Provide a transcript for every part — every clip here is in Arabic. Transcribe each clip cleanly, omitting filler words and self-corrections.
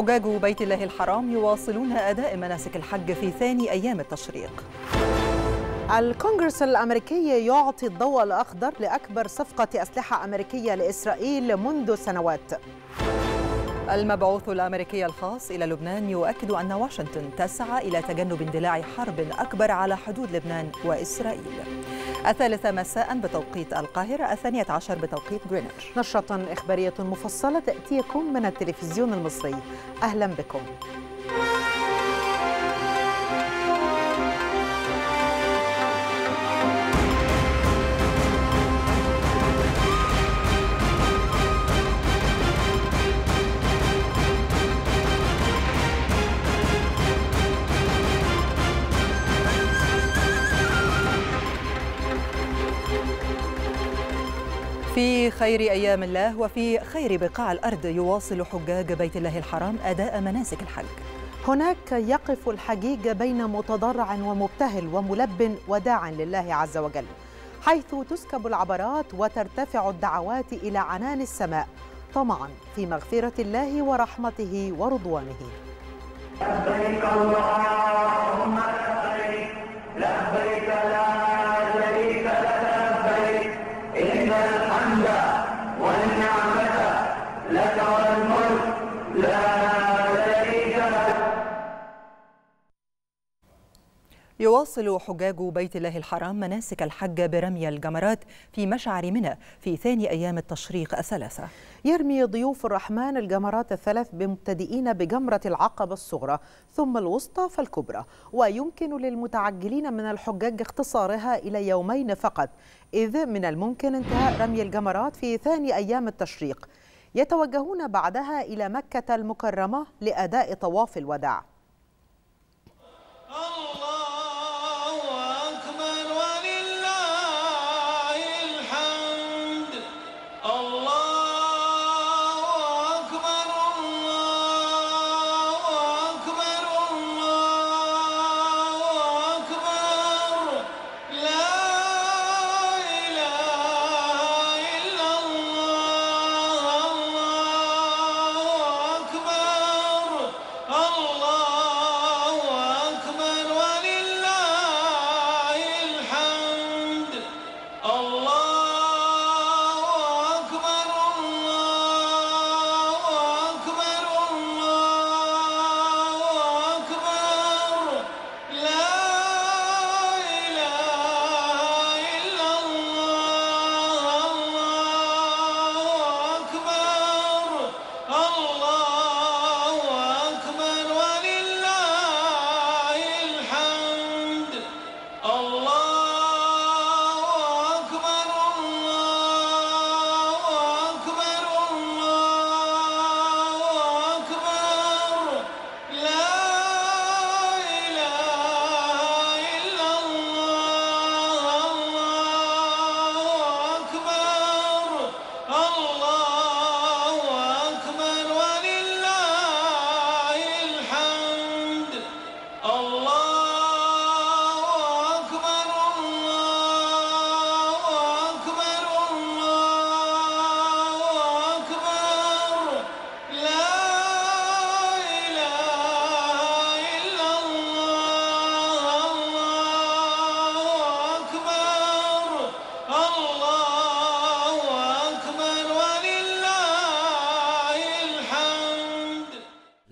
حجاج بيت الله الحرام يواصلون أداء مناسك الحج في ثاني أيام التشريق. الكونغرس الأمريكي يعطي الضوء الأخضر لأكبر صفقة أسلحة أمريكية لإسرائيل منذ سنوات. المبعوث الأمريكي الخاص إلى لبنان يؤكد أن واشنطن تسعى إلى تجنب اندلاع حرب أكبر على حدود لبنان وإسرائيل. 3:00 مساء بتوقيت القاهرة، 12:00 بتوقيت غرينتش. نشرة إخبارية مفصلة تأتيكم من التلفزيون المصري. أهلا بكم. في خير أيام الله وفي خير بقاع الأرض يواصل حجاج بيت الله الحرام أداء مناسك الحج. هناك يقف الحجيج بين متضرع ومبتهل وملب وداع لله عز وجل، حيث تسكب العبرات وترتفع الدعوات إلى عنان السماء طمعا في مغفرة الله ورحمته ورضوانه. لبيك اللهم لبيك، لبيك لا شريك لك لبيك، إن الحمد والنعمة لك والملك لا شريك لك. يواصل حجاج بيت الله الحرام مناسك الحج برمي الجمرات في مشعر منى في ثاني أيام التشريق 3. يرمي ضيوف الرحمن الجمرات 3 بمبتدئين بجمرة العقبة الصغرى ثم الوسطى فالكبرى، ويمكن للمتعجلين من الحجاج اختصارها إلى يومين فقط، إذ من الممكن انتهاء رمي الجمرات في ثاني أيام التشريق. يتوجهون بعدها إلى مكة المكرمة لأداء طواف الوداع.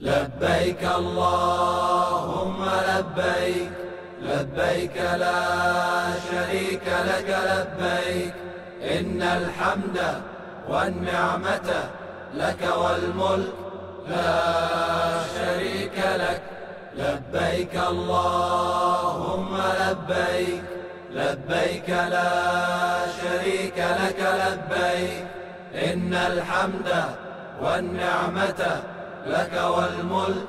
لبيك اللهم لبيك، لبيك لا شريك لك لبيك، إن الحمد والنعمة لك والملك لا شريك لك. لبيك اللهم لبيك، لبيك لا شريك لك لبيك، إن الحمد والنعمة لك والملك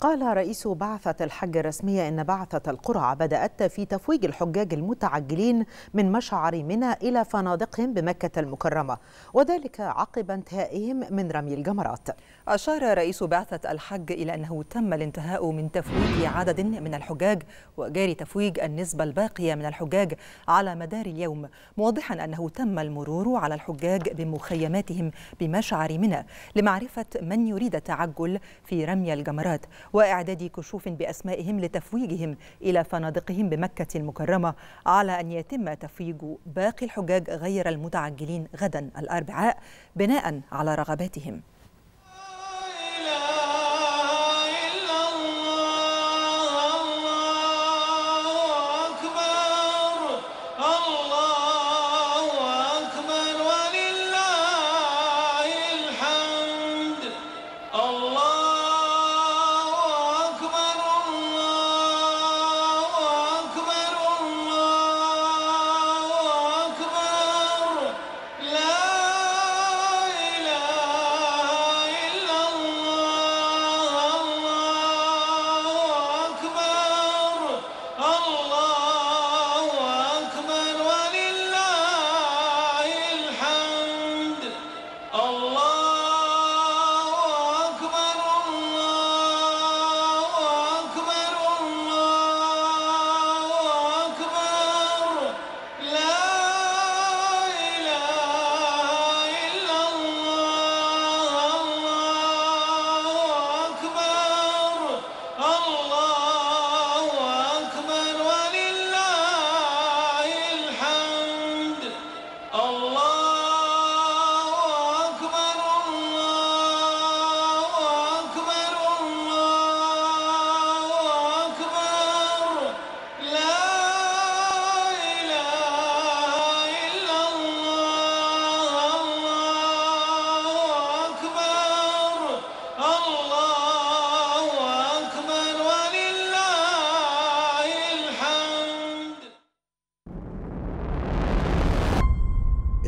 قال رئيس بعثة الحج الرسمية إن بعثة القرعة بدأت في تفويج الحجاج المتعجلين من مشعر منى إلى فنادقهم بمكة المكرمة، وذلك عقب انتهائهم من رمي الجمرات. أشار رئيس بعثة الحج إلى أنه تم الانتهاء من تفويج عدد من الحجاج وجاري تفويج النسبة الباقية من الحجاج على مدار اليوم، موضحا أنه تم المرور على الحجاج بمخيماتهم بمشعر منى لمعرفة من يريد التعجل في رمي الجمرات وإعداد كشوف بأسمائهم لتفويجهم إلى فنادقهم بمكة المكرمة، على أن يتم تفويج باقي الحجاج غير المتعجلين غدا الأربعاء بناء على رغباتهم.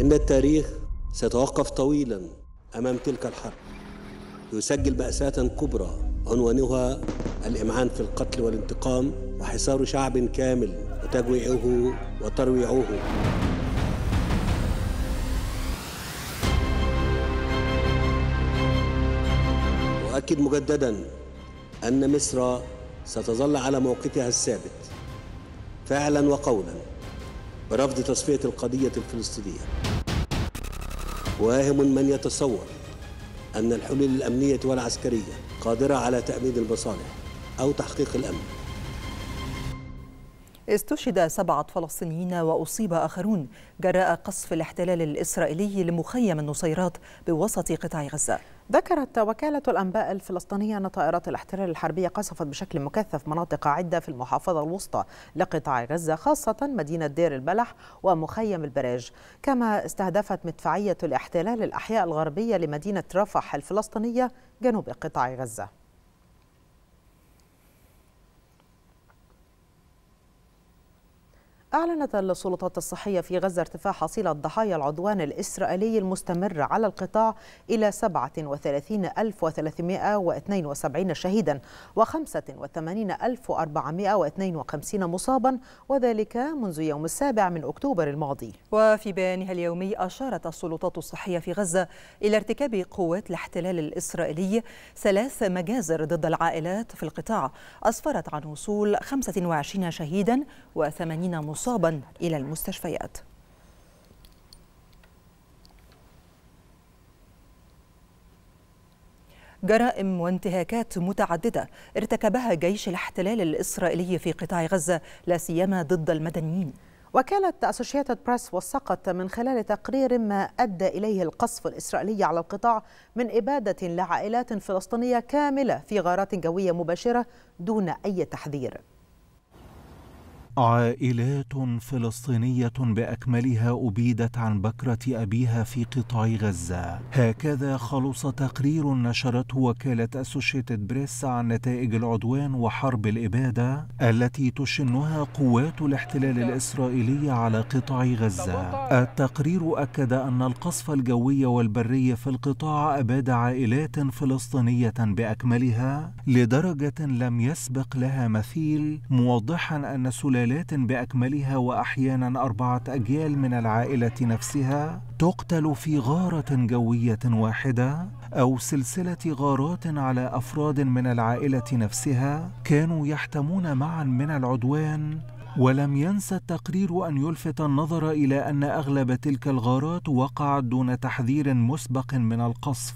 إن التاريخ سيتوقف طويلاً أمام تلك الحرب، يسجل مأساة كبرى عنوانها الإمعان في القتل والانتقام وحصار شعب كامل وتجويعه وترويعه. وأؤكد مجدداً أن مصر ستظل على موقفها الثابت فعلاً وقولاً برفض تصفية القضية الفلسطينية. واهم من يتصور أن الحلول الأمنية والعسكرية قادرة على تأمين المصالح أو تحقيق الأمن. استشهد 7 فلسطينيين وأصيب آخرون جراء قصف الاحتلال الإسرائيلي لمخيم النصيرات بوسط قطاع غزة. ذكرت وكالة الأنباء الفلسطينية أن طائرات الاحتلال الحربية قصفت بشكل مكثف مناطق عدة في المحافظة الوسطى لقطاع غزة، خاصة مدينة دير البلح ومخيم البراج، كما استهدفت مدفعية الاحتلال الأحياء الغربية لمدينة رفح الفلسطينية جنوب قطاع غزة. أعلنت السلطات الصحية في غزة ارتفاع حصيلة ضحايا العدوان الإسرائيلي المستمر على القطاع إلى 37372 شهيدا و85452 مصابا، وذلك منذ يوم 7 أكتوبر الماضي. وفي بيانها اليومي أشارت السلطات الصحية في غزة إلى ارتكاب قوات الاحتلال الإسرائيلي 3 مجازر ضد العائلات في القطاع أسفرت عن وصول 25 شهيدا و80 مصابا إلى المستشفيات. جرائم وانتهاكات متعددة ارتكبها جيش الاحتلال الإسرائيلي في قطاع غزة، لا سيما ضد المدنيين. وكالة Associated Press وثقت من خلال تقرير ما أدى إليه القصف الإسرائيلي على القطاع من إبادة لعائلات فلسطينية كاملة في غارات جوية مباشرة دون أي تحذير. عائلات فلسطينية بأكملها أبيدت عن بكرة أبيها في قطاع غزة. هكذا خلص تقرير نشرته وكالة أسوشيتد بريس عن نتائج العدوان وحرب الإبادة التي تشنها قوات الاحتلال الإسرائيلي على قطاع غزة. التقرير أكد أن القصف الجوي والبري في القطاع أباد عائلات فلسطينية بأكملها لدرجة لم يسبق لها مثيل، موضحا أن سلالات بأكملها وأحيانا 4 أجيال من العائلة نفسها تقتل في غارة جوية واحدة أو سلسلة غارات على أفراد من العائلة نفسها كانوا يحتمون معا من العدوان. ولم ينسى التقرير أن يلفت النظر إلى أن أغلب تلك الغارات وقعت دون تحذير مسبق من القصف.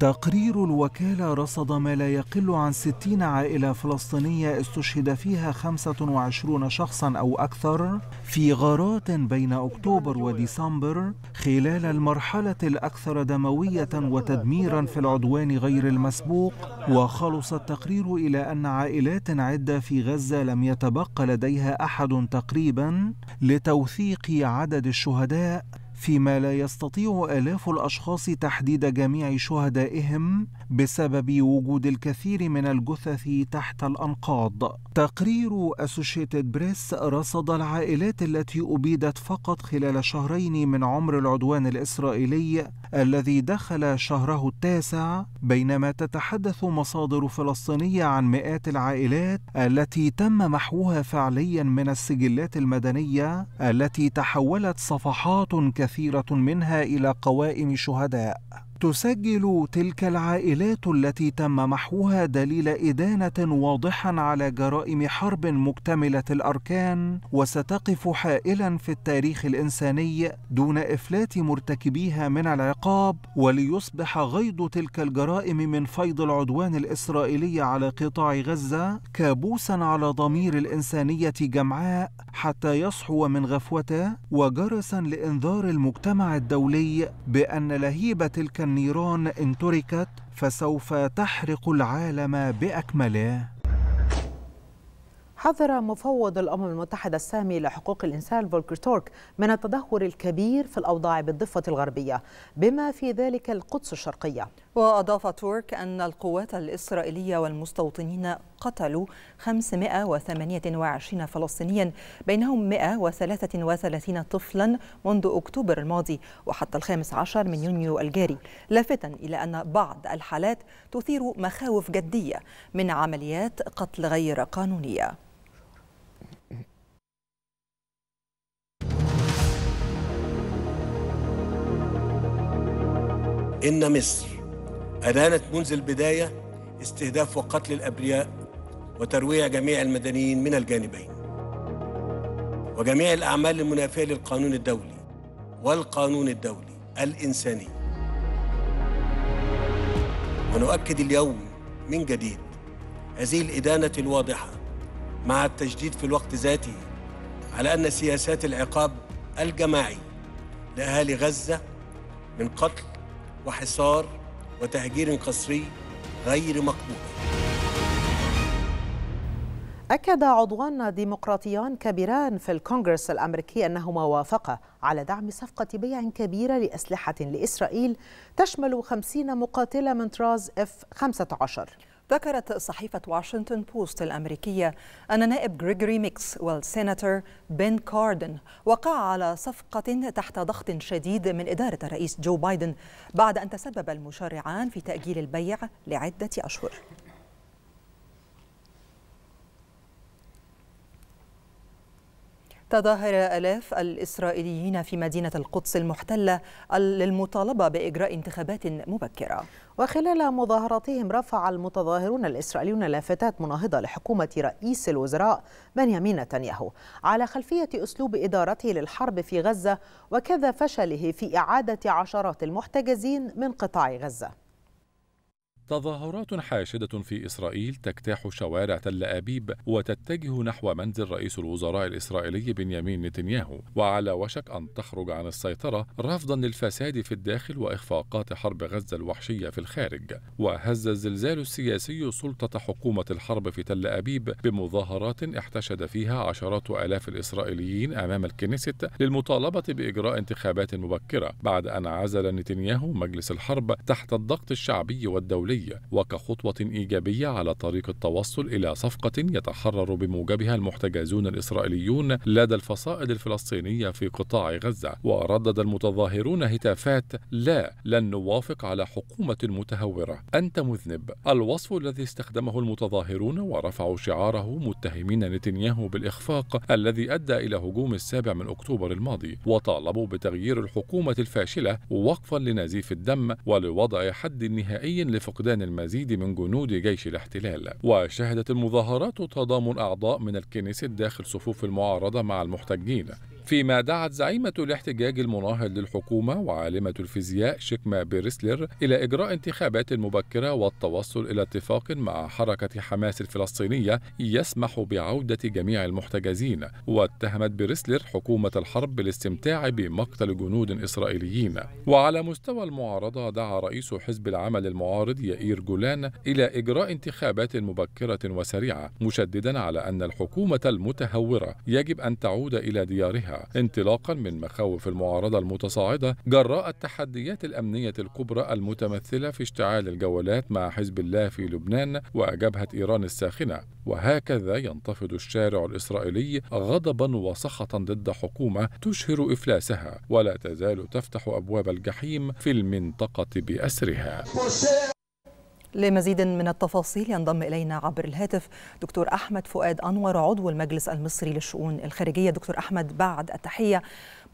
تقرير الوكالة رصد ما لا يقل عن 60 عائلة فلسطينية استشهد فيها 25 شخصا أو أكثر في غارات بين أكتوبر وديسمبر خلال المرحلة الأكثر دموية وتدميرا في العدوان غير المسبوق. وخلص التقرير إلى أن عائلات عدة في غزة لم يتبقى لديها أحد تقريبا لتوثيق عدد الشهداء، فيما لا يستطيع آلاف الأشخاص تحديد جميع شهدائهم بسبب وجود الكثير من الجثث تحت الأنقاض. تقرير أسوشيتد بريس رصد العائلات التي أبيدت فقط خلال 2 شهرين من عمر العدوان الإسرائيلي الذي دخل شهره 9، بينما تتحدث مصادر فلسطينية عن مئات العائلات التي تم محوها فعليا من السجلات المدنية التي تحولت صفحات كثيرة منها إلى قوائم شهداء. تسجل تلك العائلات التي تم محوها دليل إدانة واضحا على جرائم حرب مكتملة الأركان، وستقف حائلا في التاريخ الإنساني دون إفلات مرتكبيها من العقاب، وليصبح غيض تلك الجرائم من فيض العدوان الإسرائيلي على قطاع غزة كابوسا على ضمير الإنسانية جمعاء حتى يصحو من غفوته، وجرسا لإنذار المجتمع الدولي بأن لهيبة تلك النيران إن تركت فسوف تحرق العالم بأكمله. حذر مفوض الأمم المتحدة السامي لحقوق الإنسان فولكر تورك من التدهور الكبير في الأوضاع بالضفة الغربية بما في ذلك القدس الشرقية. وأضاف تورك أن القوات الإسرائيلية والمستوطنين قتلوا 528 فلسطينيا، بينهم 133 طفلا منذ أكتوبر الماضي وحتى 15 من يونيو الجاري، لافتا إلى أن بعض الحالات تثير مخاوف جدية من عمليات قتل غير قانونية. إن مصر أدانت منذ البداية استهداف وقتل الأبرياء وترويع جميع المدنيين من الجانبين، وجميع الأعمال المنافية للقانون الدولي والقانون الدولي الإنساني. ونؤكد اليوم من جديد هذه الإدانة الواضحة مع التجديد في الوقت ذاته على أن سياسات العقاب الجماعي لأهالي غزة من قتل وحصار وتهجير قسري غير مقبول. أكد عضوان ديمقراطيان كبيران في الكونغرس الأمريكي أنهما وافقا على دعم صفقة بيع كبيرة لأسلحة لإسرائيل تشمل 50 مقاتلة من طراز F-15. ذكرت صحيفة واشنطن بوست الأمريكية أن نائب غريغوري ميكس والسيناتور بن كاردن وقعا على صفقة تحت ضغط شديد من إدارة الرئيس جو بايدن بعد أن تسبب المشرعان في تأجيل البيع لعدة أشهر. تظاهر آلاف الإسرائيليين في مدينة القدس المحتلة للمطالبة بإجراء انتخابات مبكرة. وخلال مظاهراتهم رفع المتظاهرون الإسرائيليون لافتات مناهضة لحكومة رئيس الوزراء بنيامين نتنياهو على خلفية أسلوب إدارته للحرب في غزة وكذا فشله في إعادة عشرات المحتجزين من قطاع غزة. تظاهرات حاشدة في إسرائيل تجتاح شوارع تل أبيب وتتجه نحو منزل رئيس الوزراء الإسرائيلي بنيامين نتنياهو، وعلى وشك أن تخرج عن السيطرة رفضا للفساد في الداخل وإخفاقات حرب غزة الوحشية في الخارج. وهز الزلزال السياسي سلطة حكومة الحرب في تل أبيب بمظاهرات احتشد فيها عشرات آلاف الإسرائيليين أمام الكنيست للمطالبة بإجراء انتخابات مبكرة، بعد أن عزل نتنياهو مجلس الحرب تحت الضغط الشعبي والدولي، وكخطوة إيجابية على طريق التوصل إلى صفقة يتحرر بموجبها المحتجزون الإسرائيليون لدى الفصائل الفلسطينية في قطاع غزة. وردد المتظاهرون هتافات "لا، لن نوافق على حكومة متهورة، أنت مذنب" الوصف الذي استخدمه المتظاهرون، ورفعوا شعاره متهمين نتنياهو بالإخفاق الذي أدى إلى هجوم السابع من أكتوبر الماضي، وطالبوا بتغيير الحكومة الفاشلة ووقفا لنزيف الدم ولوضع حد نهائي لفقدان المزيد من جنود جيش الاحتلال. وشهدت المظاهرات تضامن أعضاء من الكنيست داخل صفوف المعارضة مع المحتجين، فيما دعت زعيمة الاحتجاج المناهض للحكومة وعالمة الفيزياء شيكما بريسلر إلى إجراء انتخابات مبكرة والتوصل إلى اتفاق مع حركة حماس الفلسطينية يسمح بعودة جميع المحتجزين. واتهمت بريسلر حكومة الحرب بالاستمتاع بمقتل جنود إسرائيليين. وعلى مستوى المعارضة دعا رئيس حزب العمل المعارض يائير جولان إلى إجراء انتخابات مبكرة وسريعة، مشددا على أن الحكومة المتهورة يجب أن تعود إلى ديارها، انطلاقا من مخاوف المعارضة المتصاعدة جراء التحديات الأمنية الكبرى المتمثلة في اشتعال الجولات مع حزب الله في لبنان وجبهة إيران الساخنة. وهكذا ينتفض الشارع الإسرائيلي غضبا وسخطا ضد حكومة تشهر إفلاسها ولا تزال تفتح أبواب الجحيم في المنطقة بأسرها. لمزيد من التفاصيل ينضم إلينا عبر الهاتف دكتور أحمد فؤاد أنور، عضو المجلس المصري للشؤون الخارجية. دكتور أحمد، بعد التحية،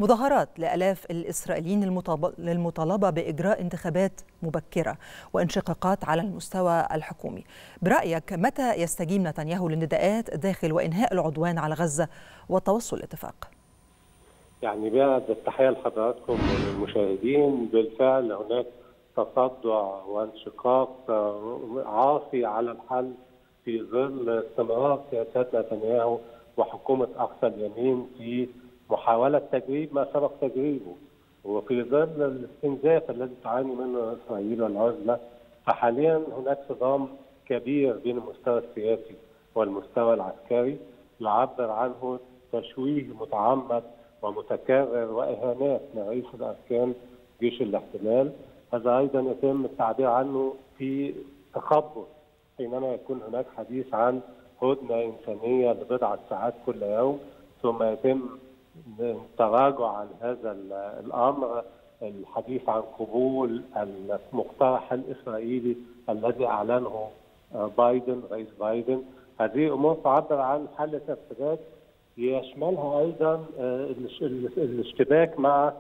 مظاهرات لآلاف الإسرائيليين للمطالبة بإجراء انتخابات مبكرة وانشقاقات على المستوى الحكومي، برأيك متى يستجيب نتنياهو للنداءات داخل وإنهاء العدوان على غزة والتوصل لاتفاق؟ يعني بعد التحية لحضراتكم والمشاهدين، بالفعل هناك تصدع وانشقاق عاصي على الحل في ظل استمرار سياسات نتنياهو وحكومة أقصى اليمين في محاولة تجريب ما سبق تجريبه، وفي ظل الاستنزاف الذي تعاني منه إسرائيل والعزلة. فحاليا هناك صدام كبير بين المستوى السياسي والمستوى العسكري يعبر عنه تشويه متعمد ومتكرر وإهانات من رئيس الأركان جيش الاحتلال. هذا أيضا يتم التعبير عنه في تخبط، حينما يكون هناك حديث عن هدنة إنسانية لبضعة ساعات كل يوم، ثم يتم التراجع عن هذا الأمر، الحديث عن قبول المقترح الإسرائيلي الذي أعلنه بايدن، رئيس بايدن. هذه أمور تعبر عن حل تفسيرات يشملها أيضا الاشتباك مع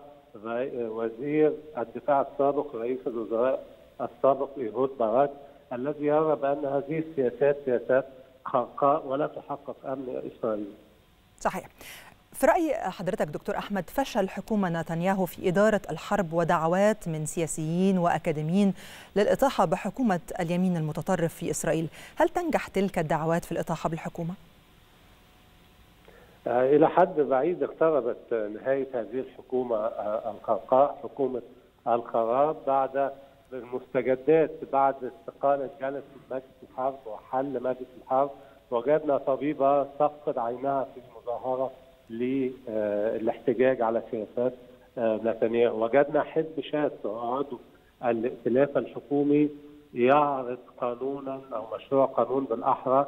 وزير الدفاع السابق رئيس الوزراء السابق إيهود باراك، الذي يرى بأن هذه السياسات سياسات خرقاء ولا تحقق أمن إسرائيل. صحيح. في رأي حضرتك دكتور أحمد، فشل حكومة نتنياهو في إدارة الحرب ودعوات من سياسيين وأكاديميين للإطاحة بحكومة اليمين المتطرف في إسرائيل، هل تنجح تلك الدعوات في الإطاحة بالحكومة؟ إلى حد بعيد اقتربت نهاية هذه الحكومة الخرقاء، حكومة الخراب، بعد المستجدات بعد استقالة جلسة مجلس الحرب وحل مجلس الحرب. وجدنا طبيبة تفقد عينها في المظاهرة للاحتجاج على سياسات نتنياهو، وجدنا حزب شاذ عضو الائتلاف الحكومي يعرض قانونا أو مشروع قانون بالأحرى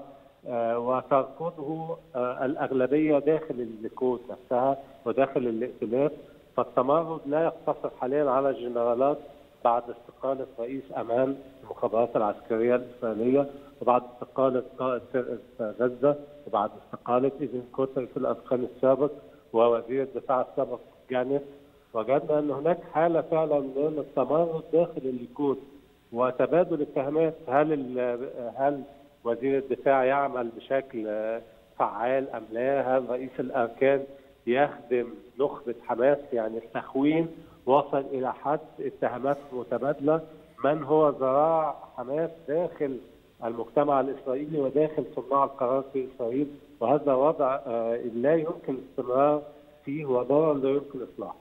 وترفضه الأغلبية داخل الليكود نفسها وداخل الائتلاف. فالتمرد لا يقتصر حاليا على الجنرالات بعد استقالة رئيس أمام المخابرات العسكرية الإسرائيلية، وبعد استقالة قائد فرقة غزة، وبعد استقالة إذن كوتر في الأفغان السابق ووزير الدفاع السابق جانيس. وجدنا أن هناك حالة فعلا من التمرد داخل الليكود وتبادل اتهامات. هل وزير الدفاع يعمل بشكل فعال أم لا؟ هل رئيس الأركان يخدم نخبة حماس؟ يعني التخوين وصل إلى حد اتهامات متبادلة من هو ذراع حماس داخل المجتمع الإسرائيلي وداخل صناع القرار في إسرائيل، وهذا وضع لا يمكن الاستمرار فيه وضرر لا يمكن إصلاحه.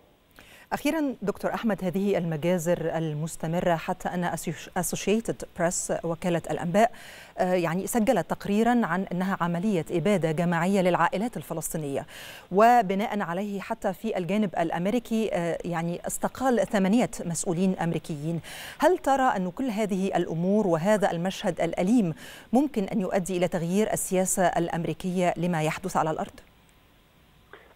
أخيرا دكتور أحمد، هذه المجازر المستمرة حتى أن Associated Press وكالة الأنباء يعني سجلت تقريرا عن أنها عملية إبادة جماعية للعائلات الفلسطينية، وبناء عليه حتى في الجانب الأمريكي يعني استقال 8 مسؤولين أمريكيين. هل ترى أن كل هذه الأمور وهذا المشهد الأليم ممكن أن يؤدي إلى تغيير السياسة الأمريكية لما يحدث على الأرض؟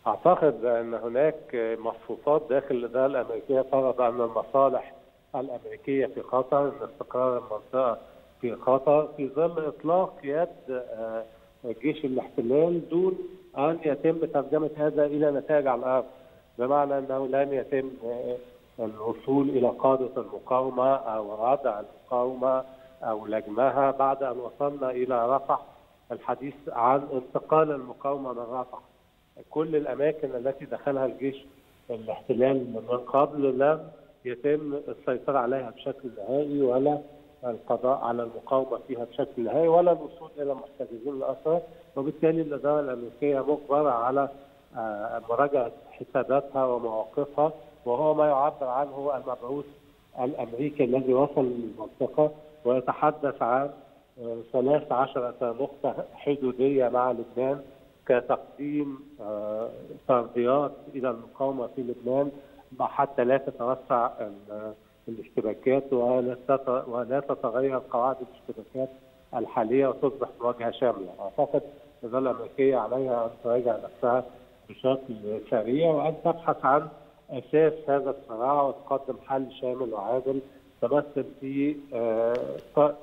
أعتقد أن هناك مفروضات داخل الإدارة الأمريكية ترى أن المصالح الأمريكية في خطر، أن استقرار المنطقة في خطر في ظل إطلاق يد جيش الاحتلال دون أن يتم ترجمة هذا إلى نتائج على الأرض، بمعنى أنه لن يتم الوصول إلى قادة المقاومة أو ردع المقاومة أو لجمها بعد أن وصلنا إلى رفح. الحديث عن انتقال المقاومة من رفح، كل الأماكن التي دخلها الجيش الاحتلال من قبل لم يتم السيطرة عليها بشكل نهائي، ولا القضاء على المقاومة فيها بشكل نهائي، ولا الوصول إلى محتجزين الأسرى. وبالتالي الإدارة الأمريكية مجبرة على مراجعة حساباتها ومواقفها، وهو ما يعبر عنه المبعوث الأمريكي الذي وصل للمنطقة ويتحدث عن 13 نقطة حدودية مع لبنان كتقديم ترضيات إلى المقاومة في لبنان حتى لا تتوسع الاشتباكات ولا تتغير قواعد الاشتباكات الحالية وتصبح مواجهة شاملة. أعتقد الإدارة الأمريكية عليها أن تراجع نفسها بشكل سريع وأن تبحث عن أساس هذا الصراع وتقدم حل شامل وعادل تمثل في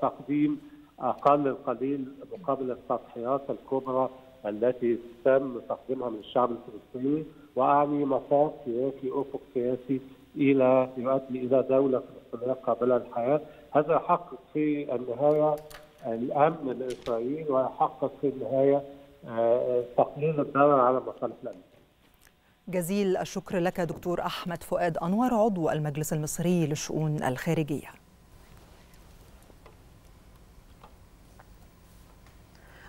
تقديم أقل القليل مقابل التضحيات الكبرى التي تم تقديمها من الشعب الفلسطيني، وأعني مسار سياسي أفق سياسي إلى يؤدي إلى دولة فلسطينية قابلة للحياة. هذا يحقق في النهاية الأمن لإسرائيل، ويحقق في النهاية تقليل الضرر على مصالح الأمن. جزيل الشكر لك دكتور أحمد فؤاد أنور، عضو المجلس المصري للشؤون الخارجية.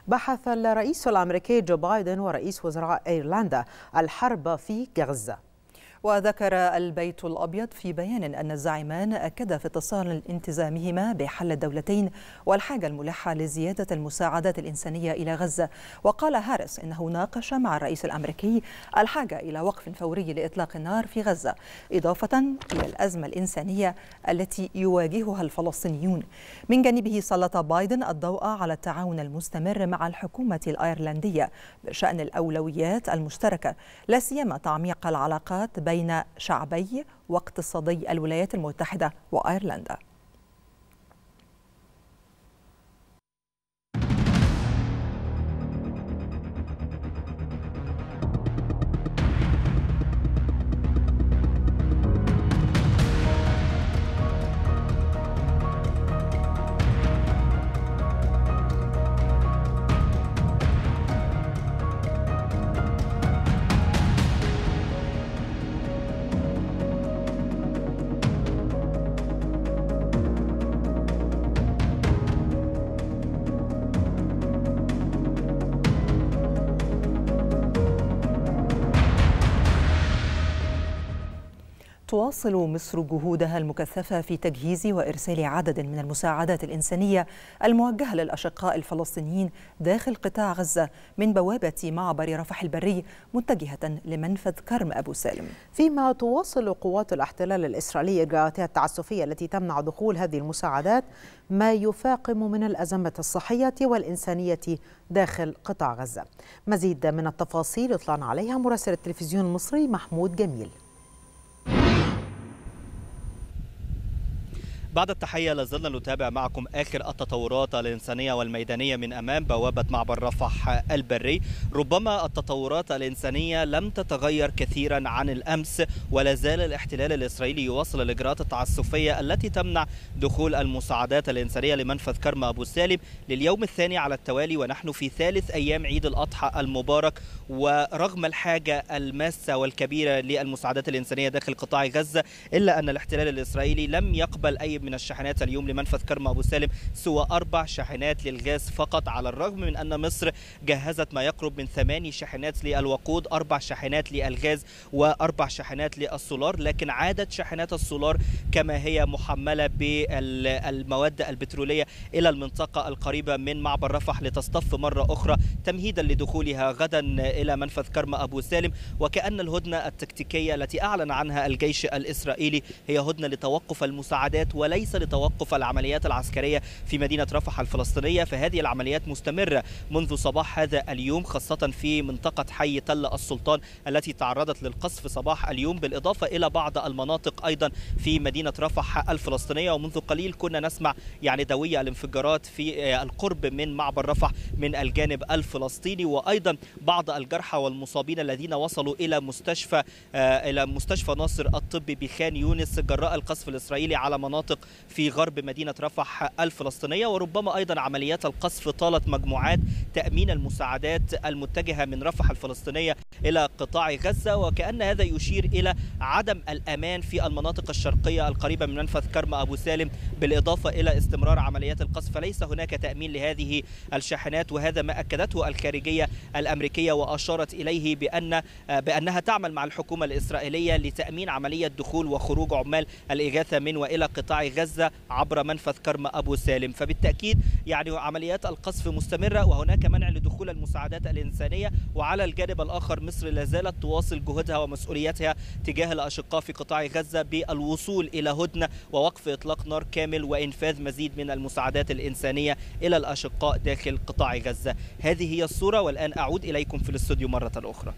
بحث الرئيس الأمريكي جو بايدن ورئيس وزراء أيرلندا الحرب في غزة. وذكر البيت الأبيض في بيان أن الزعيمان أكدا في اتصال انتظامهما بحل الدولتين والحاجة الملحة لزيادة المساعدات الإنسانية إلى غزة. وقال هاريس إنه ناقش مع الرئيس الأمريكي الحاجة إلى وقف فوري لإطلاق النار في غزة، إضافة إلى الأزمة الإنسانية التي يواجهها الفلسطينيون. من جانبه سلط بايدن الضوء على التعاون المستمر مع الحكومة الأيرلندية بشأن الأولويات المشتركة، لا سيما تعميق العلاقات بين شعبي واقتصادي الولايات المتحدة وأيرلندا. تواصل مصر جهودها المكثفة في تجهيز وإرسال عدد من المساعدات الإنسانية الموجهة للأشقاء الفلسطينيين داخل قطاع غزة من بوابة معبر رفح البري متجهة لمنفذ كرم أبو سالم. فيما تواصل قوات الاحتلال الإسرائيلي إجراءاتها التعسفية التي تمنع دخول هذه المساعدات، ما يفاقم من الأزمة الصحية والإنسانية داخل قطاع غزة. مزيد من التفاصيل اطلعنا عليها مراسل التلفزيون المصري محمود جميل. بعد التحية، لازلنا نتابع معكم آخر التطورات الإنسانية والميدانية من أمام بوابة معبر رفح البري. ربما التطورات الإنسانية لم تتغير كثيرا عن الأمس، ولا زال الاحتلال الإسرائيلي يواصل الإجراءات التعسفية التي تمنع دخول المساعدات الإنسانية لمنفذ كرم أبو سالم لليوم الثاني على التوالي، ونحن في ثالث أيام عيد الأضحى المبارك. ورغم الحاجة الماسة والكبيرة للمساعدات الإنسانية داخل قطاع غزة، إلا أن الاحتلال الإسرائيلي لم يقبل أي العديد من الشاحنات اليوم لمنفذ كرم أبو سالم سوى 4 شاحنات للغاز فقط، على الرغم من أن مصر جهزت ما يقرب من 8 شاحنات للوقود، 4 شاحنات للغاز و4 شاحنات للسولار، لكن عادت شاحنات السولار كما هي محملة بالمواد البترولية إلى المنطقة القريبة من معبر رفح لتصطف مرة أخرى تمهيدا لدخولها غدا إلى منفذ كرم أبو سالم. وكأن الهدنة التكتيكية التي أعلن عنها الجيش الإسرائيلي هي هدنة لتوقف المساعدات وليس لتوقف العمليات العسكرية في مدينة رفح الفلسطينية، فهذه العمليات مستمرة منذ صباح هذا اليوم، خاصة في منطقة حي تل السلطان التي تعرضت للقصف صباح اليوم، بالإضافة إلى بعض المناطق أيضا في مدينة رفح الفلسطينية. ومنذ قليل كنا نسمع دوي الانفجارات في القرب من معبر رفح من الجانب الفلسطيني، وأيضا بعض الجرحى والمصابين الذين وصلوا إلى مستشفى ناصر الطبي بخان يونس جراء القصف الإسرائيلي على مناطق في غرب مدينة رفح الفلسطينية. وربما أيضا عمليات القصف طالت مجموعات تأمين المساعدات المتجهة من رفح الفلسطينية إلى قطاع غزة، وكأن هذا يشير إلى عدم الأمان في المناطق الشرقية القريبة من منفذ كرم أبو سالم، بالإضافة إلى استمرار عمليات القصف. فليس هناك تأمين لهذه الشاحنات، وهذا ما أكدته الخارجية الأمريكية وأشارت إليه بأنها تعمل مع الحكومة الإسرائيلية لتأمين عملية دخول وخروج عمال الإغاثة من وإلى قطاع غزة عبر منفذ كرم أبو سالم. فبالتأكيد عمليات القصف مستمرة وهناك منع لدخول المساعدات الإنسانية. وعلى الجانب الآخر مصر لا زالت تواصل جهودها ومسؤولياتها تجاه الأشقاء في قطاع غزة بالوصول إلى هدنة ووقف إطلاق نار كامل وإنفاذ مزيد من المساعدات الإنسانية إلى الأشقاء داخل قطاع غزة. هذه هي الصورة، والآن أعود إليكم في الاستوديو مرة أخرى.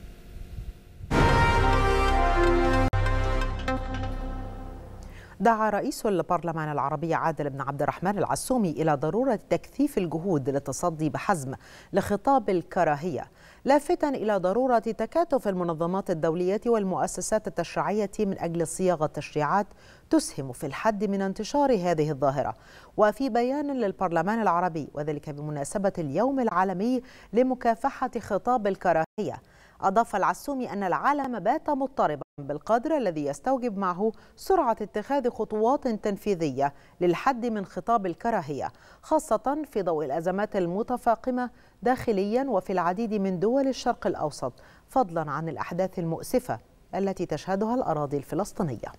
دعا رئيس البرلمان العربي عادل بن عبد الرحمن العسومي إلى ضرورة تكثيف الجهود للتصدي بحزم لخطاب الكراهية، لافتا إلى ضرورة تكاتف المنظمات الدولية والمؤسسات التشريعية من أجل صياغة تشريعات تسهم في الحد من انتشار هذه الظاهرة. وفي بيان للبرلمان العربي وذلك بمناسبة اليوم العالمي لمكافحة خطاب الكراهية، أضاف العسومي أن العالم بات مضطربا بالقدر الذي يستوجب معه سرعة اتخاذ خطوات تنفيذية للحد من خطاب الكراهية، خاصة في ضوء الأزمات المتفاقمة داخليا وفي العديد من دول الشرق الأوسط، فضلا عن الأحداث المؤسفة التي تشهدها الأراضي الفلسطينية.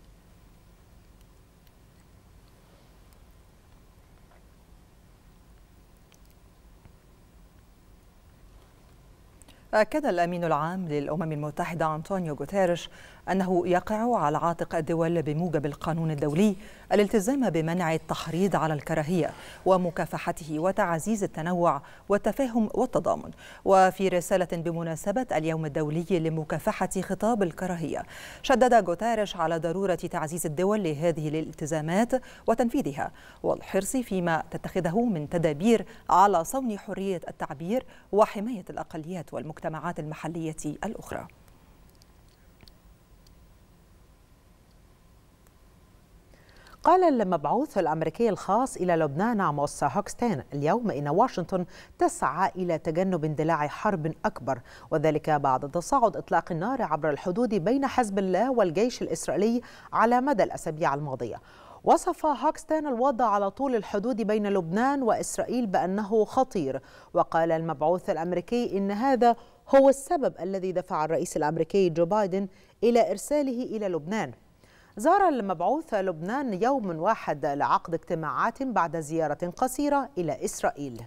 أكد الأمين العام للأمم المتحدة أنطونيو غوتيريش أنه يقع على عاتق الدول بموجب القانون الدولي الالتزام بمنع التحريض على الكراهية ومكافحته وتعزيز التنوع والتفاهم والتضامن. وفي رسالة بمناسبة اليوم الدولي لمكافحة خطاب الكراهية، شدد غوتيريش على ضرورة تعزيز الدول لهذه الالتزامات وتنفيذها والحرص فيما تتخذه من تدابير على صون حرية التعبير وحماية الأقليات والمجتمعات المحلية الأخرى. قال المبعوث الأمريكي الخاص إلى لبنان آموس هوكستين اليوم إن واشنطن تسعى إلى تجنب اندلاع حرب أكبر، وذلك بعد تصاعد إطلاق النار عبر الحدود بين حزب الله والجيش الإسرائيلي على مدى الأسابيع الماضية. وصف هوكستين الوضع على طول الحدود بين لبنان وإسرائيل بأنه خطير، وقال المبعوث الأمريكي إن هذا هو السبب الذي دفع الرئيس الأمريكي جو بايدن إلى إرساله إلى لبنان. زار المبعوث لبنان يوم واحد لعقد اجتماعات بعد زيارة قصيرة إلى إسرائيل.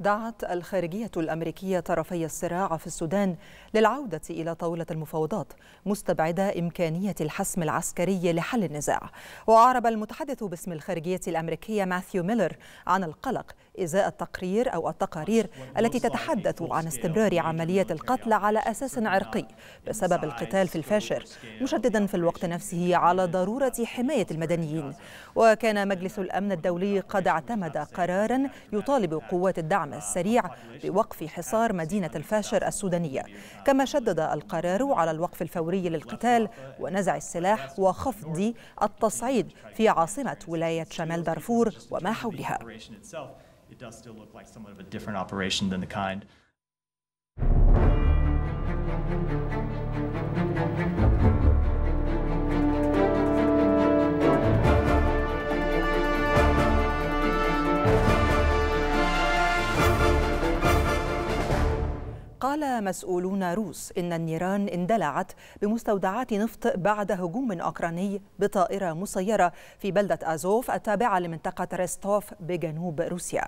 دعت الخارجية الأمريكية طرفي الصراع في السودان للعودة إلى طاولة المفاوضات، مستبعدة إمكانية الحسم العسكري لحل النزاع. وأعرب المتحدث باسم الخارجية الأمريكية ماثيو ميلر عن القلق إزاء التقرير أو التقارير التي تتحدث عن استمرار عملية القتل على أساس عرقي بسبب القتال في الفاشر، مشددا في الوقت نفسه على ضرورة حماية المدنيين. وكان مجلس الأمن الدولي قد اعتمد قرارا يطالب قوات الدعم السريع بوقف حصار مدينة الفاشر السودانية، كما شدد القرار على الوقف الفوري للقتال ونزع السلاح وخفض التصعيد في عاصمة ولاية شمال دارفور وما حولها. قال مسؤولون روس إن النيران اندلعت بمستودعات نفط بعد هجوم أوكراني بطائرة مسيرة في بلدة أزوف التابعة لمنطقة ريستوف بجنوب روسيا.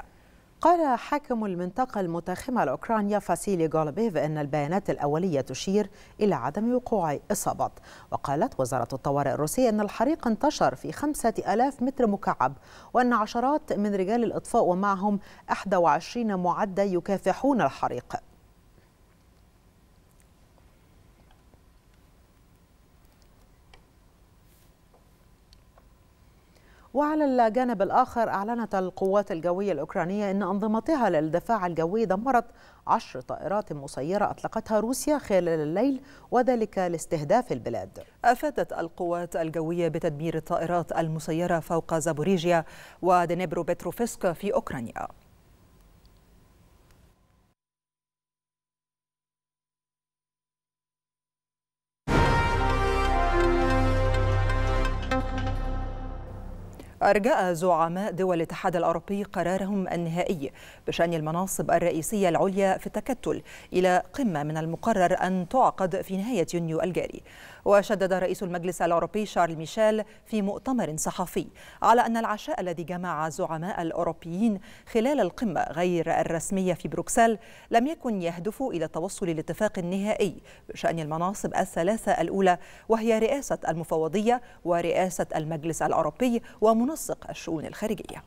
قال حاكم المنطقة المتاخمة لأوكرانيا فاسيلي غولوبيف أن البيانات الأولية تشير إلى عدم وقوع إصابات. وقالت وزارة الطوارئ الروسية أن الحريق انتشر في 5000 متر مكعب وأن عشرات من رجال الإطفاء ومعهم 21 معدة يكافحون الحريق. وعلى الجانب الآخر أعلنت القوات الجوية الأوكرانية أن أنظمتها للدفاع الجوي دمرت 10 طائرات مسيرة أطلقتها روسيا خلال الليل وذلك لاستهداف البلاد. أفادت القوات الجوية بتدمير الطائرات المسيرة فوق زابوريجيا ودنيبرو بتروفسك في أوكرانيا. أرجاء زعماء دول الاتحاد الأوروبي قرارهم النهائي بشأن المناصب الرئيسية العليا في التكتل إلى قمة من المقرر أن تعقد في نهاية يونيو الجاري. وشدد رئيس المجلس الأوروبي شارل ميشيل في مؤتمر صحفي على أن العشاء الذي جمع زعماء الأوروبيين خلال القمة غير الرسمية في بروكسل لم يكن يهدف إلى توصل لاتفاق نهائي بشأن المناصب الثلاثة الأولى وهي رئاسة المفوضية ورئاسة المجلس الأوروبي ومنسق الشؤون الخارجية.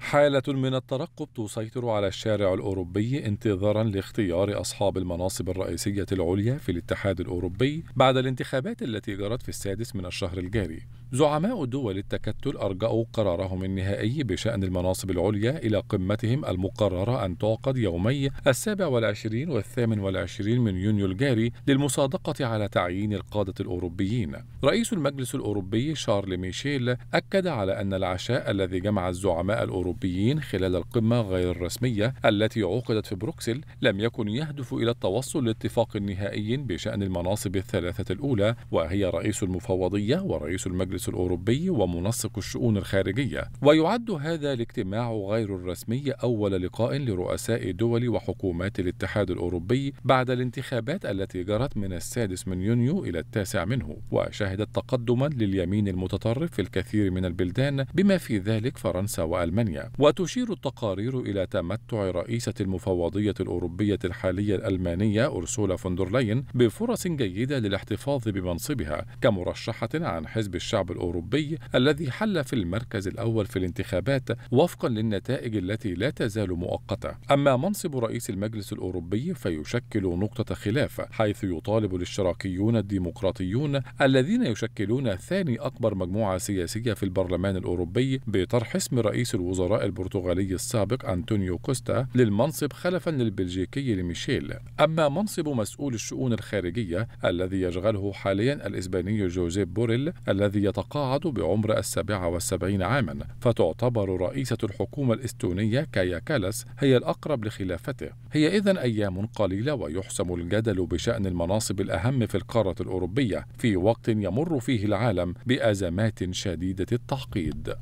حالة من الترقب تسيطر على الشارع الأوروبي انتظارا لاختيار أصحاب المناصب الرئيسية العليا في الاتحاد الأوروبي بعد الانتخابات التي جرت في السادس من الشهر الجاري. زعماء دول التكتل أرجأوا قرارهم النهائي بشأن المناصب العليا إلى قمتهم المقررة أن تعقد يومي 27 و28 من يونيو الجاري للمصادقة على تعيين القادة الأوروبيين. رئيس المجلس الأوروبي شارل ميشيل أكد على أن العشاء الذي جمع الزعماء الأوروبيين خلال القمة غير الرسمية التي عقدت في بروكسل لم يكن يهدف إلى التوصل لاتفاق نهائي بشأن المناصب الثلاثة الأولى وهي رئيس المفوضية ورئيس المجلس الأوروبي ومنسق الشؤون الخارجية. ويعد هذا الاجتماع غير الرسمي أول لقاء لرؤساء دول وحكومات الاتحاد الأوروبي بعد الانتخابات التي جرت من السادس من يونيو إلى التاسع منه وشهدت تقدما لليمين المتطرف في الكثير من البلدان بما في ذلك فرنسا وألمانيا. وتشير التقارير إلى تمتع رئيسة المفوضية الأوروبية الحالية الألمانية أورسولا فون دير لاين بفرص جيدة للاحتفاظ بمنصبها كمرشحة عن حزب الشعب الأوروبي الذي حل في المركز الأول في الانتخابات وفقا للنتائج التي لا تزال مؤقتة. أما منصب رئيس المجلس الأوروبي فيشكل نقطة خلاف حيث يطالب الاشتراكيون الديمقراطيون الذين يشكلون ثاني أكبر مجموعة سياسية في البرلمان الأوروبي بطرح اسم رئيس الوزراء البرتغالي السابق أنطونيو كوستا للمنصب خلفا للبلجيكي لميشيل. أما منصب مسؤول الشؤون الخارجية الذي يشغله حاليا الإسباني جوزيب بوريل الذي يتقاعد بعمر 77 عاما فتعتبر رئيسة الحكومة الإستونية كايا كالاس هي الأقرب لخلافته. هي إذن أيام قليلة ويحسم الجدل بشأن المناصب الأهم في القارة الأوروبية في وقت يمر فيه العالم بأزمات شديدة التعقيد.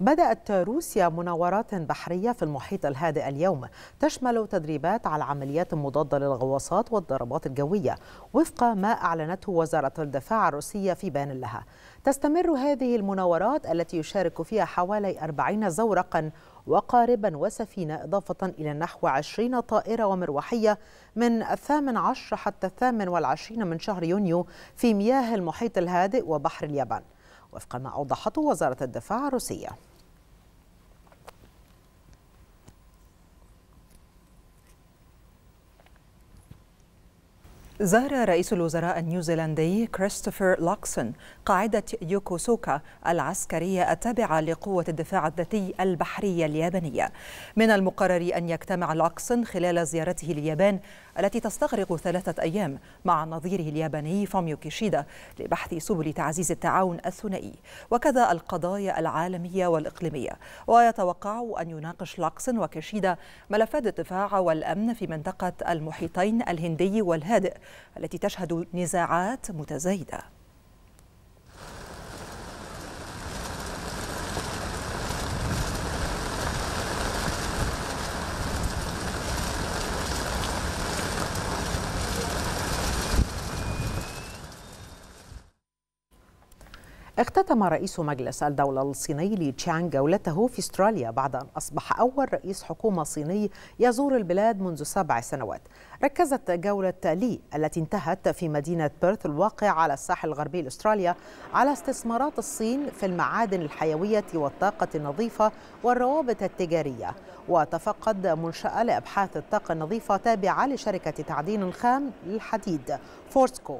بدأت روسيا مناورات بحرية في المحيط الهادئ اليوم تشمل تدريبات على عمليات مضادة للغواصات والضربات الجوية وفق ما أعلنته وزارة الدفاع الروسية في بيان لها. تستمر هذه المناورات التي يشارك فيها حوالي 40 زورقا وقاربا وسفينة إضافة إلى نحو 20 طائرة ومروحية من 18 حتى 28 من شهر يونيو في مياه المحيط الهادئ وبحر اليابان وفق ما أوضحته وزارة الدفاع الروسية. زار رئيس الوزراء النيوزيلندي كريستوفر لوكسون قاعدة يوكوسوكا العسكرية التابعة لقوة الدفاع الذاتي البحرية اليابانية. من المقرر أن يجتمع لوكسون خلال زيارته لليابان التي تستغرق 3 أيام مع نظيره الياباني فوميو كيشيدا لبحث سبل تعزيز التعاون الثنائي وكذا القضايا العالمية والإقليمية. ويتوقع أن يناقش لوكسون وكيشيدا ملفات الدفاع والأمن في منطقة المحيطين الهندي والهادئ التي تشهد نزاعات متزايدة. اختتم رئيس مجلس الدولة الصيني لي تشانغ جولته في استراليا بعد أن أصبح أول رئيس حكومة صيني يزور البلاد منذ 7 سنوات. ركزت جولة لي التي انتهت في مدينة بيرث الواقع على الساحل الغربي لأستراليا على استثمارات الصين في المعادن الحيوية والطاقة النظيفة والروابط التجارية، وتفقد منشأة لأبحاث الطاقة النظيفة تابعة لشركة تعدين الخام للحديد فورسكو.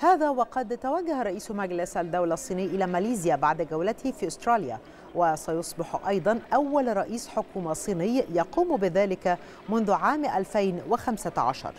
هذا وقد توجه رئيس مجلس الدولة الصيني إلى ماليزيا بعد جولته في أستراليا، وسيصبح أيضا أول رئيس حكومة صيني يقوم بذلك منذ عام 2015.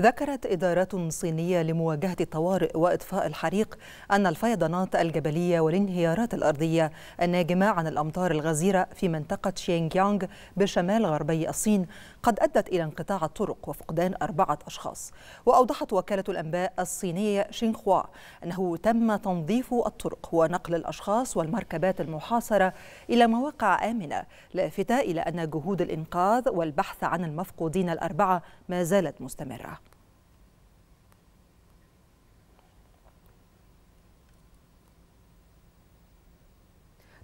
ذكرت إدارات صينية لمواجهة الطوارئ وإطفاء الحريق أن الفيضانات الجبلية والانهيارات الأرضية الناجمة عن الأمطار الغزيرة في منطقة شينجيانغ بشمال غربي الصين قد أدت إلى انقطاع الطرق وفقدان 4 أشخاص. وأوضحت وكالة الأنباء الصينية شينخوا أنه تم تنظيف الطرق ونقل الأشخاص والمركبات المحاصرة إلى مواقع آمنة، لافتة إلى أن جهود الإنقاذ والبحث عن المفقودين 4 ما زالت مستمرة.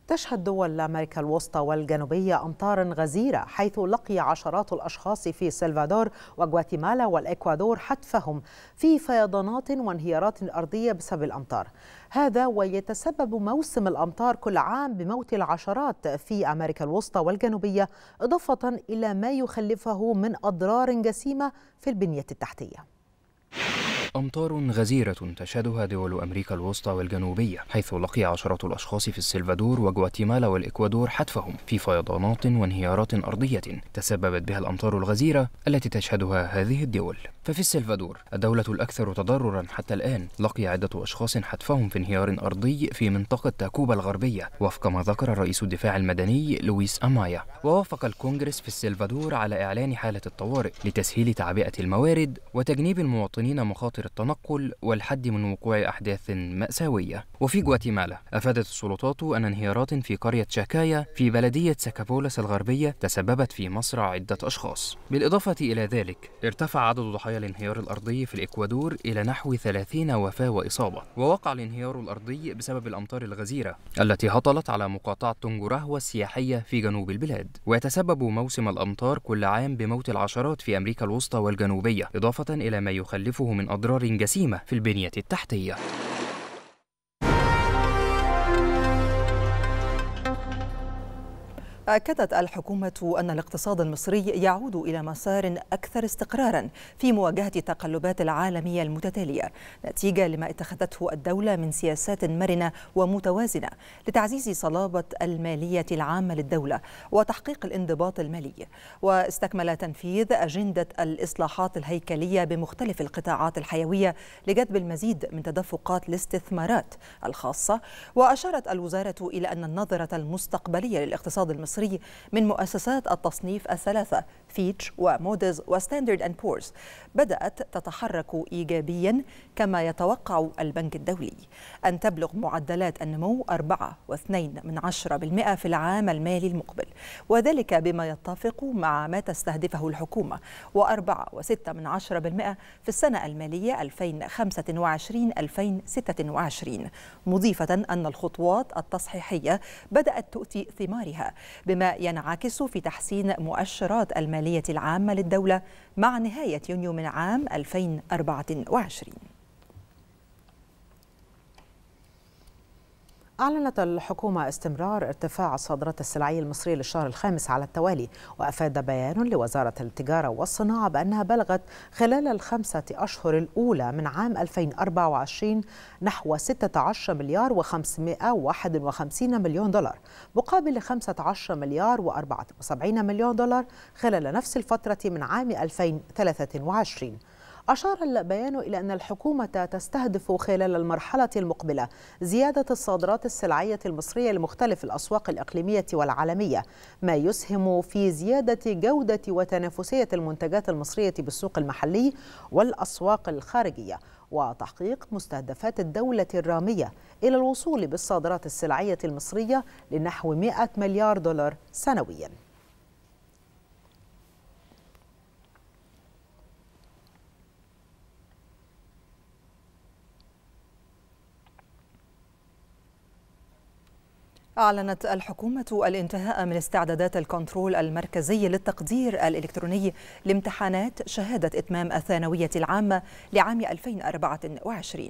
تشهد دول أمريكا الوسطى والجنوبية أمطارا غزيرة، حيث لقي عشرات الأشخاص في السلفادور وغواتيمالا والإكوادور حتفهم في فيضانات وانهيارات أرضية بسبب الأمطار. هذا ويتسبب موسم الأمطار كل عام بموت العشرات في أمريكا الوسطى والجنوبية، إضافة إلى ما يخلفه من أضرار جسيمة في البنية التحتية. أمطار غزيرة تشهدها دول أمريكا الوسطى والجنوبية، حيث لقي عشرات الأشخاص في السلفادور وغواتيمالا والإكوادور حتفهم في فيضانات وانهيارات أرضية تسببت بها الأمطار الغزيرة التي تشهدها هذه الدول. ففي السلفادور، الدولة الأكثر تضرراً حتى الآن، لقي عدة أشخاص حتفهم في انهيار أرضي في منطقة تاكوبا الغربية، وفق ما ذكر رئيس الدفاع المدني لويس أمايا. ووافق الكونغرس في السلفادور على إعلان حالة الطوارئ لتسهيل تعبئة الموارد وتجنيب المواطنين مخاطر التنقل والحد من وقوع أحداث مأساوية. وفي غواتيمالا، أفادت السلطات أن انهيارات في قرية شاكايا في بلدية ساكابولاس الغربية تسببت في مصرع عدة أشخاص. بالإضافة إلى ذلك، ارتفع عدد ضحايا الانهيار الأرضي في الإكوادور إلى نحو 30 وفاة وإصابة. ووقع الانهيار الأرضي بسبب الأمطار الغزيرة التي هطلت على مقاطعة تونجورهوا السياحية في جنوب البلاد. ويتسبب موسم الأمطار كل عام بموت العشرات في أمريكا الوسطى والجنوبية، إضافة إلى ما يخلفه من أضرار جسيمة في البنية التحتية. أكدت الحكومة أن الاقتصاد المصري يعود إلى مسار أكثر استقراراً في مواجهة التقلبات العالمية المتتالية، نتيجة لما اتخذته الدولة من سياسات مرنة ومتوازنة لتعزيز صلابة المالية العامة للدولة وتحقيق الانضباط المالي، واستكمل تنفيذ أجندة الإصلاحات الهيكلية بمختلف القطاعات الحيوية لجذب المزيد من تدفقات الاستثمارات الخاصة. وأشارت الوزارة إلى أن النظرة المستقبلية للاقتصاد المصري من مؤسسات التصنيف الثلاثة فيتش وموديز وستاندرد أند بورز بدأت تتحرك إيجابيا، كما يتوقع البنك الدولي أن تبلغ معدلات النمو 4.2% في العام المالي المقبل، وذلك بما يتفق مع ما تستهدفه الحكومة، و4.6% في السنة المالية 2025-2026، مضيفة أن الخطوات التصحيحية بدأت تؤتي ثمارها بما ينعكس في تحسين مؤشرات المالية العامة للدولة مع نهاية يونيو من عام 2024. أعلنت الحكومة استمرار ارتفاع الصادرات السلعية المصرية للشهر الخامس على التوالي، وأفاد بيان لوزارة التجارة والصناعة بأنها بلغت خلال الخمسة أشهر الأولى من عام 2024 نحو 16 مليار و551 مليون دولار مقابل 15 مليار و74 مليون دولار خلال نفس الفترة من عام 2023. أشار البيان إلى أن الحكومة تستهدف خلال المرحلة المقبلة زيادة الصادرات السلعية المصرية لمختلف الأسواق الإقليمية والعالمية، ما يسهم في زيادة جودة وتنافسية المنتجات المصرية بالسوق المحلي والأسواق الخارجية، وتحقيق مستهدفات الدولة الرامية إلى الوصول بالصادرات السلعية المصرية لنحو 100 مليار دولار سنوياً. أعلنت الحكومة الانتهاء من استعدادات الكنترول المركزي للتقدير الإلكتروني لامتحانات شهادة إتمام الثانوية العامة لعام 2024،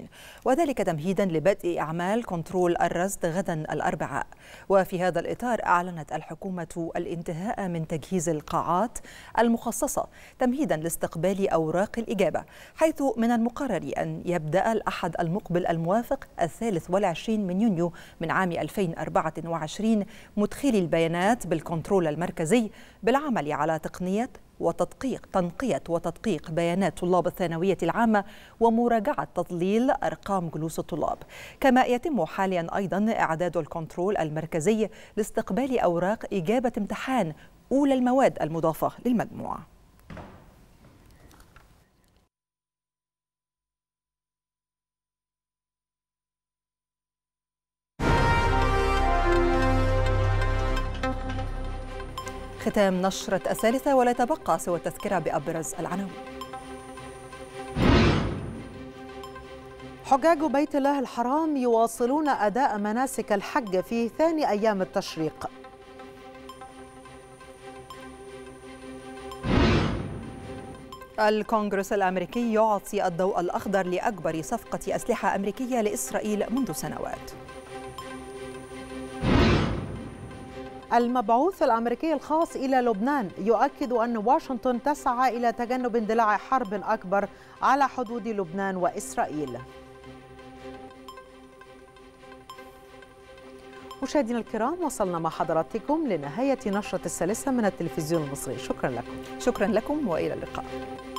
وذلك تمهيدا لبدء أعمال كنترول الرصد غدا الأربعاء. وفي هذا الإطار أعلنت الحكومة الانتهاء من تجهيز القاعات المخصصة تمهيدا لاستقبال أوراق الإجابة، حيث من المقرر أن يبدأ الأحد المقبل الموافق 23 من يونيو من عام 2024 مدخلي البيانات بالكنترول المركزي بالعمل على تنقية وتدقيق بيانات طلاب الثانوية العامة ومراجعة تضليل أرقام جلوس الطلاب. كما يتم حاليا أيضا إعداد الكنترول المركزي لاستقبال أوراق إجابة امتحان أولى المواد المضافة للمجموعة. ختام نشرة الثالثة، ولا تبقى سوى التذكرة بأبرز العناوين. حجاج بيت الله الحرام يواصلون أداء مناسك الحج في ثاني أيام التشريق. الكونغرس الأمريكي يعطي الضوء الأخضر لأكبر صفقة أسلحة أمريكية لإسرائيل منذ سنوات. المبعوث الأمريكي الخاص إلى لبنان يؤكد أن واشنطن تسعى إلى تجنب اندلاع حرب أكبر على حدود لبنان وإسرائيل. مشاهدينا الكرام، وصلنا مع حضراتكم لنهاية نشرة الثالثة من التلفزيون المصري. شكرا لكم. شكرا لكم وإلى اللقاء.